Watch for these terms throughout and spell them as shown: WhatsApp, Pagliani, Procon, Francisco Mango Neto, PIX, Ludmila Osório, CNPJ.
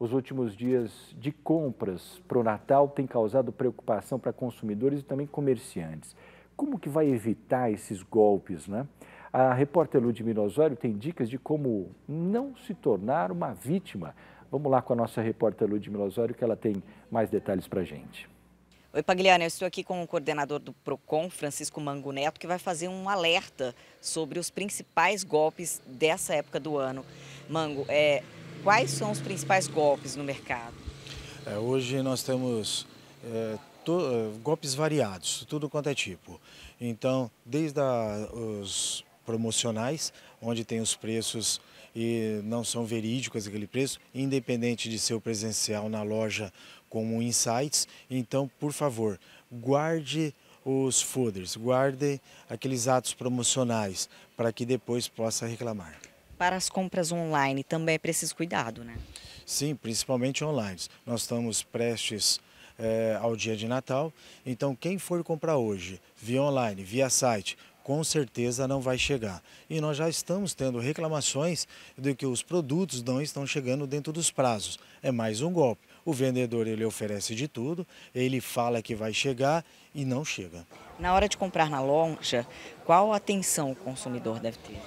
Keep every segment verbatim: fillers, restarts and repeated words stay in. Os últimos dias de compras para o Natal têm causado preocupação para consumidores e também comerciantes. Como que vai evitar esses golpes, né? A repórter Ludmila Osório tem dicas de como não se tornar uma vítima. Vamos lá com a nossa repórter Ludmila Osório, que ela tem mais detalhes para a gente. Oi, Pagliani, eu estou aqui com o coordenador do Procon, Francisco Mango Neto, que vai fazer um alerta sobre os principais golpes dessa época do ano. Mango, é, quais são os principais golpes no mercado? É, hoje nós temos é, to, golpes variados, tudo quanto é tipo. Então, desde a, os promocionais, onde tem os preços e não são verídicos aquele preço, independente de ser o presencial na loja como insights. Então, por favor, guarde os fooders, guarde aqueles atos promocionais para que depois possa reclamar. Para as compras online também é preciso cuidado, né? Sim, principalmente online. Nós estamos prestes é, ao dia de Natal, então quem for comprar hoje via online, via site, com certeza não vai chegar. E nós já estamos tendo reclamações de que os produtos não estão chegando dentro dos prazos. É mais um golpe. O vendedor, ele oferece de tudo, ele fala que vai chegar e não chega. Na hora de comprar na loja, qual atenção o consumidor deve ter?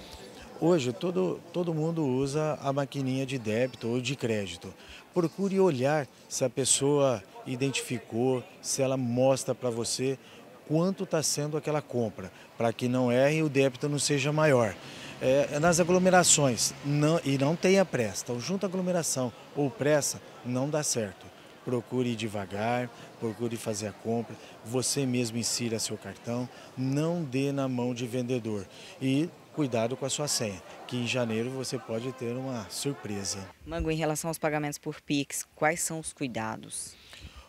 Hoje, todo, todo mundo usa a maquininha de débito ou de crédito. Procure olhar se a pessoa identificou, se ela mostra para você quanto está sendo aquela compra, para que não erre e o débito não seja maior. É, nas aglomerações, não, e não tenha pressa, então, junto à aglomeração ou pressa, não dá certo. Procure devagar, procure fazer a compra, você mesmo insira seu cartão, não dê na mão de vendedor e cuidado com a sua senha, que em janeiro você pode ter uma surpresa. Mango, em relação aos pagamentos por PIX, quais são os cuidados?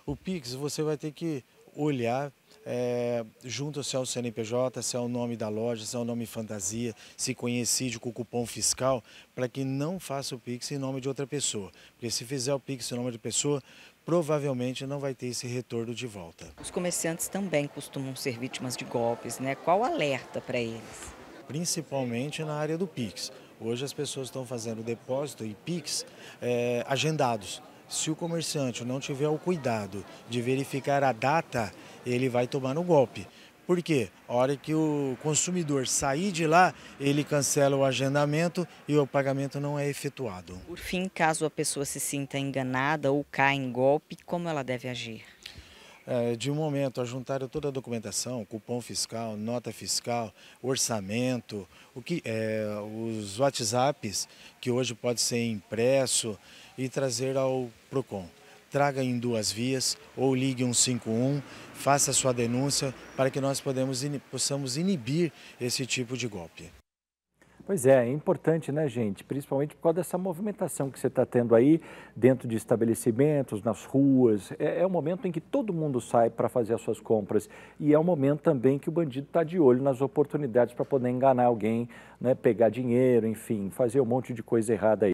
O PIX você vai ter que olhar É, junto se é o C N P J, se é o nome da loja, se é o nome fantasia, se coincide com o cupom fiscal, para que não faça o PIX em nome de outra pessoa. Porque se fizer o PIX em nome de pessoa, provavelmente não vai ter esse retorno de volta. Os comerciantes também costumam ser vítimas de golpes, né? Qual o alerta para eles? Principalmente na área do PIX. Hoje as pessoas estão fazendo depósito e PIX é, agendados. Se o comerciante não tiver o cuidado de verificar a data, ele vai tomar um golpe. Por quê? A hora que o consumidor sair de lá, ele cancela o agendamento e o pagamento não é efetuado. Por fim, caso a pessoa se sinta enganada ou caia em golpe, como ela deve agir? É, de um momento, a juntar toda a documentação, cupom fiscal, nota fiscal, orçamento, o que, é, os WhatsApps, que hoje pode ser impresso, e trazer ao Procon. Traga em duas vias ou ligue um cinco um, faça sua denúncia para que nós podemos, possamos inibir esse tipo de golpe. Pois é, é importante, né, gente? Principalmente por causa dessa movimentação que você está tendo aí dentro de estabelecimentos, nas ruas. É, é um momento em que todo mundo sai para fazer as suas compras e é um momento também que o bandido está de olho nas oportunidades para poder enganar alguém, né, pegar dinheiro, enfim, fazer um monte de coisa errada aí.